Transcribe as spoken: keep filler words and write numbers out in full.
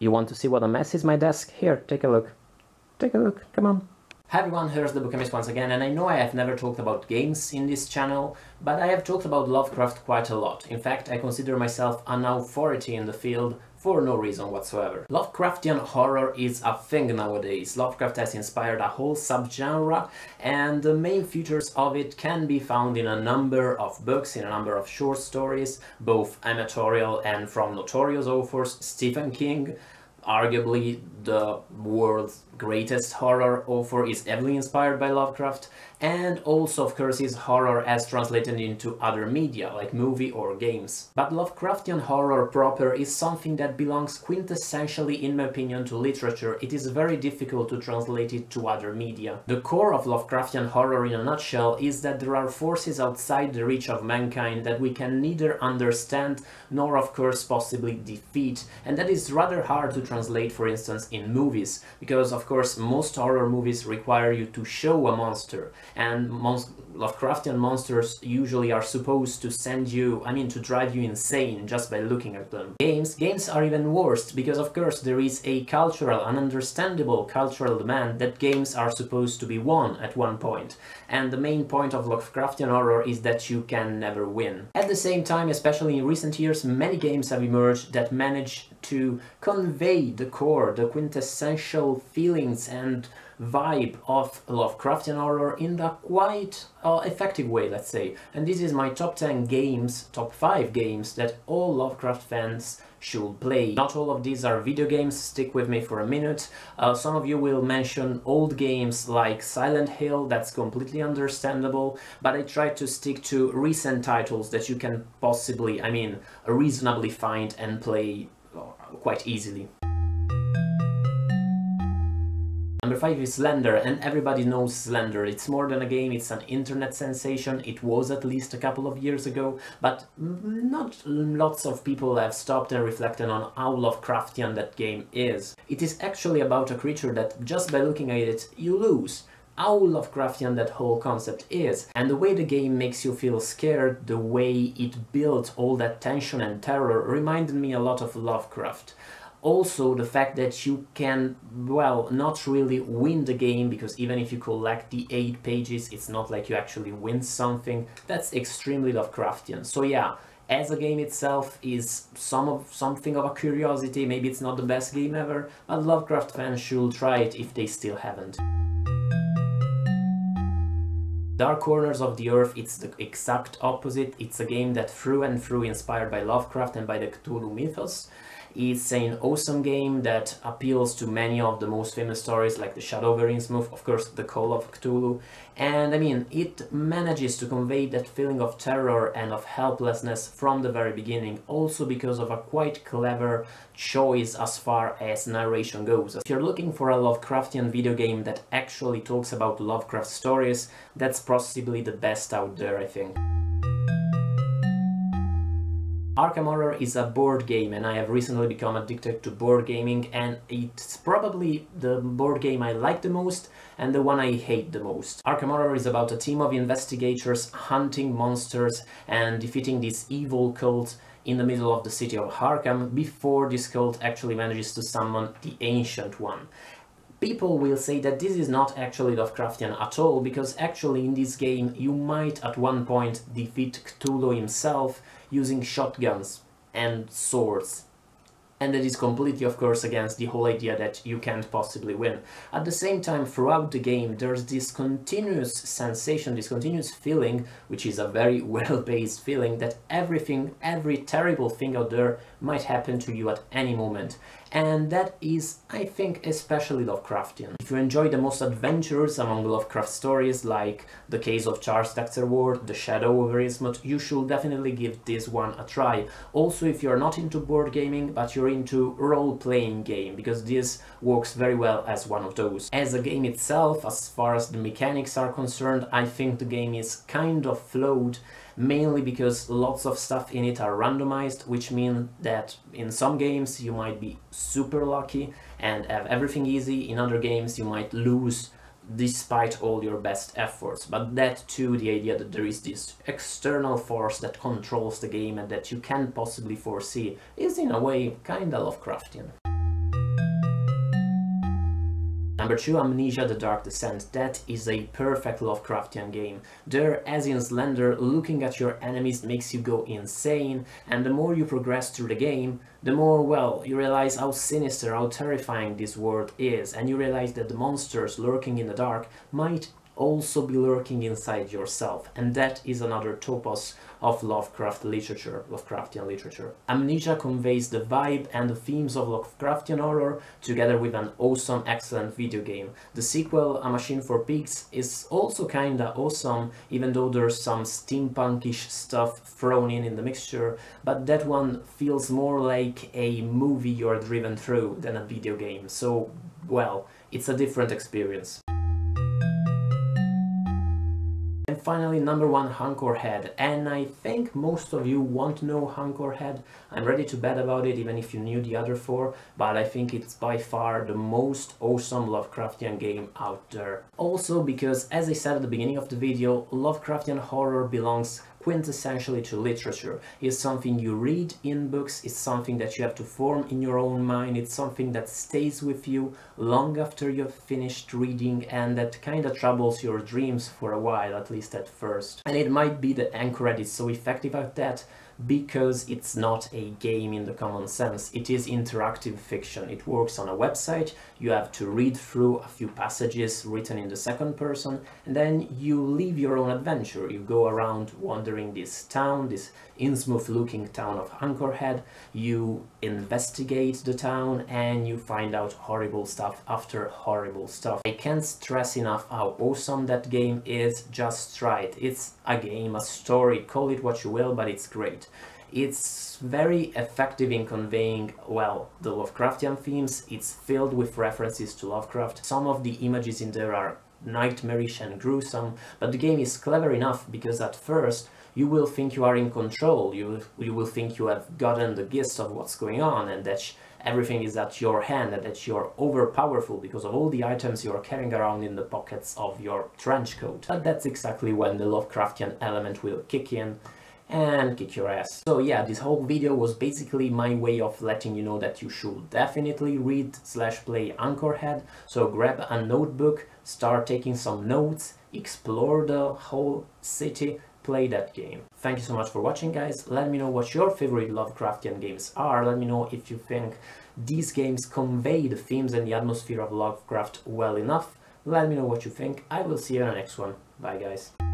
You want to see what a mess is my desk? Here, take a look. Take a look, come on. Hi everyone, here's The Bookchemist once again, and I know I have never talked about games in this channel, but I have talked about Lovecraft quite a lot. In fact, I consider myself an authority in the field for no reason whatsoever. Lovecraftian horror is a thing nowadays. Lovecraft has inspired a whole subgenre, and the main features of it can be found in a number of books, in a number of short stories, both amatorial and from notorious authors. Stephen King, arguably the world's greatest horror author, is heavily inspired by Lovecraft, and also of course his horror as translated into other media like movie or games. But Lovecraftian horror proper is something that belongs quintessentially, in my opinion, to literature. It is very difficult to translate it to other media. The core of Lovecraftian horror in a nutshell is that there are forces outside the reach of mankind that we can neither understand nor of course possibly defeat, and that is rather hard to translate Translate, for instance, in movies, because of course most horror movies require you to show a monster, and most Lovecraftian monsters usually are supposed to send you, I mean, to drive you insane just by looking at them. Games, games are even worse, because of course there is a cultural, an understandable cultural demand that games are supposed to be won at one point, and the main point of Lovecraftian horror is that you can never win. At the same time, especially in recent years, many games have emerged that manage to convey the core, the quintessential feelings and vibe of Lovecraftian horror in a quite uh, effective way, let's say. And this is my top ten games, top five games that all Lovecraft fans should play. Not all of these are video games, stick with me for a minute. Uh, some of you will mention old games like Silent Hill, that's completely understandable, but I try to stick to recent titles that you can possibly, I mean, reasonably find and play quite easily. Number five is Slender, and everybody knows Slender. It's more than a game, it's an internet sensation. It was at least a couple of years ago, but not lots of people have stopped and reflected on how Lovecraftian that game is. It is actually about a creature that just by looking at it, you lose. How Lovecraftian that whole concept is, and the way the game makes you feel scared, the way it built all that tension and terror, reminded me a lot of Lovecraft. Also the fact that you can, well, not really win the game, because even if you collect the eight pages, it's not like you actually win something. That's extremely Lovecraftian. So yeah, as a game itself is some of something of a curiosity. Maybe it's not the best game ever, but Lovecraft fans should try it if they still haven't. Dark Corners of the Earth, it's the exact opposite. It's a game that through and through inspired by Lovecraft and by the Cthulhu mythos. It's an awesome game that appeals to many of the most famous stories like the Shadow over Innsmouth, of course the Call of Cthulhu, and I mean, it manages to convey that feeling of terror and of helplessness from the very beginning, also because of a quite clever choice as far as narration goes. If you're looking for a Lovecraftian video game that actually talks about Lovecraft stories, that's possibly the best out there, I think. Arkham Horror is a board game, and I have recently become addicted to board gaming, and it's probably the board game I like the most and the one I hate the most. Arkham Horror is about a team of investigators hunting monsters and defeating this evil cult in the middle of the city of Arkham before this cult actually manages to summon the Ancient One. People will say that this is not actually Lovecraftian at all, because actually in this game you might at one point defeat Cthulhu himself using shotguns and swords. And that is completely, of course, against the whole idea that you can't possibly win. At the same time, throughout the game, there's this continuous sensation, this continuous feeling, which is a very well-based feeling, that everything, every terrible thing out there might happen to you at any moment. And that is, I think, especially Lovecraftian. If you enjoy the most adventures among Lovecraft stories, like the case of Charles Dexter Ward, The Shadow over Innsmouth, you should definitely give this one a try. Also, if you're not into board gaming, but you're into role-playing game, because this works very well as one of those. As a game itself, as far as the mechanics are concerned, I think the game is kind of flawed, mainly because lots of stuff in it are randomized, which means that in some games you might be super lucky and have everything easy, in other games you might lose despite all your best efforts. But that too, the idea that there is this external force that controls the game and that you can't possibly foresee, is in a way kinda Lovecraftian. Number two, Amnesia the Dark Descent. That is a perfect Lovecraftian game. There, as in Slender, looking at your enemies makes you go insane, and the more you progress through the game, the more, well, you realize how sinister, how terrifying this world is, and you realize that the monsters lurking in the dark might also be lurking inside yourself, and that is another topos of Lovecraft literature, Lovecraftian literature. Amnesia conveys the vibe and the themes of Lovecraftian horror together with an awesome, excellent video game. The sequel, A Machine for Pigs, is also kinda awesome, even though there's some steampunkish stuff thrown in in the mixture, but that one feels more like a movie you're driven through than a video game, so, well, it's a different experience. And finally, number one, Anchorhead. And I think most of you want to know Anchorhead. I'm ready to bet about it, even if you knew the other four, but I think it's by far the most awesome Lovecraftian game out there. Also because, as I said at the beginning of the video, Lovecraftian horror belongs quintessentially to literature. It's something you read in books, it's something that you have to form in your own mind, it's something that stays with you long after you've finished reading, and that kinda troubles your dreams for a while, at least at first. And it might be that Anchorhead is so effective at that, because it's not a game in the common sense. It is interactive fiction. It works on a website, you have to read through a few passages written in the second person, and then you live your own adventure. You go around wandering this town, this Innsmouth looking town of Anchorhead, you investigate the town, and you find out horrible stuff after horrible stuff. I can't stress enough how awesome that game is. Just try it. It's a game, a story, call it what you will, but it's great. It's very effective in conveying, well, the Lovecraftian themes. It's filled with references to Lovecraft. Some of the images in there are nightmarish and gruesome, but the game is clever enough because at first you will think you are in control, you, you will think you have gotten the gist of what's going on and that everything is at your hand and that you're overpowerful because of all the items you're carrying around in the pockets of your trench coat. But that's exactly when the Lovecraftian element will kick in and kick your ass. So yeah, this whole video was basically my way of letting you know that you should definitely read slash play Anchorhead. So grab a notebook, start taking some notes, explore the whole city, play that game. Thank you so much for watching, guys. Let me know what your favorite Lovecraftian games are. Let me know if you think these games convey the themes and the atmosphere of Lovecraft well enough. Let me know what you think. I will see you in the next one. Bye, guys.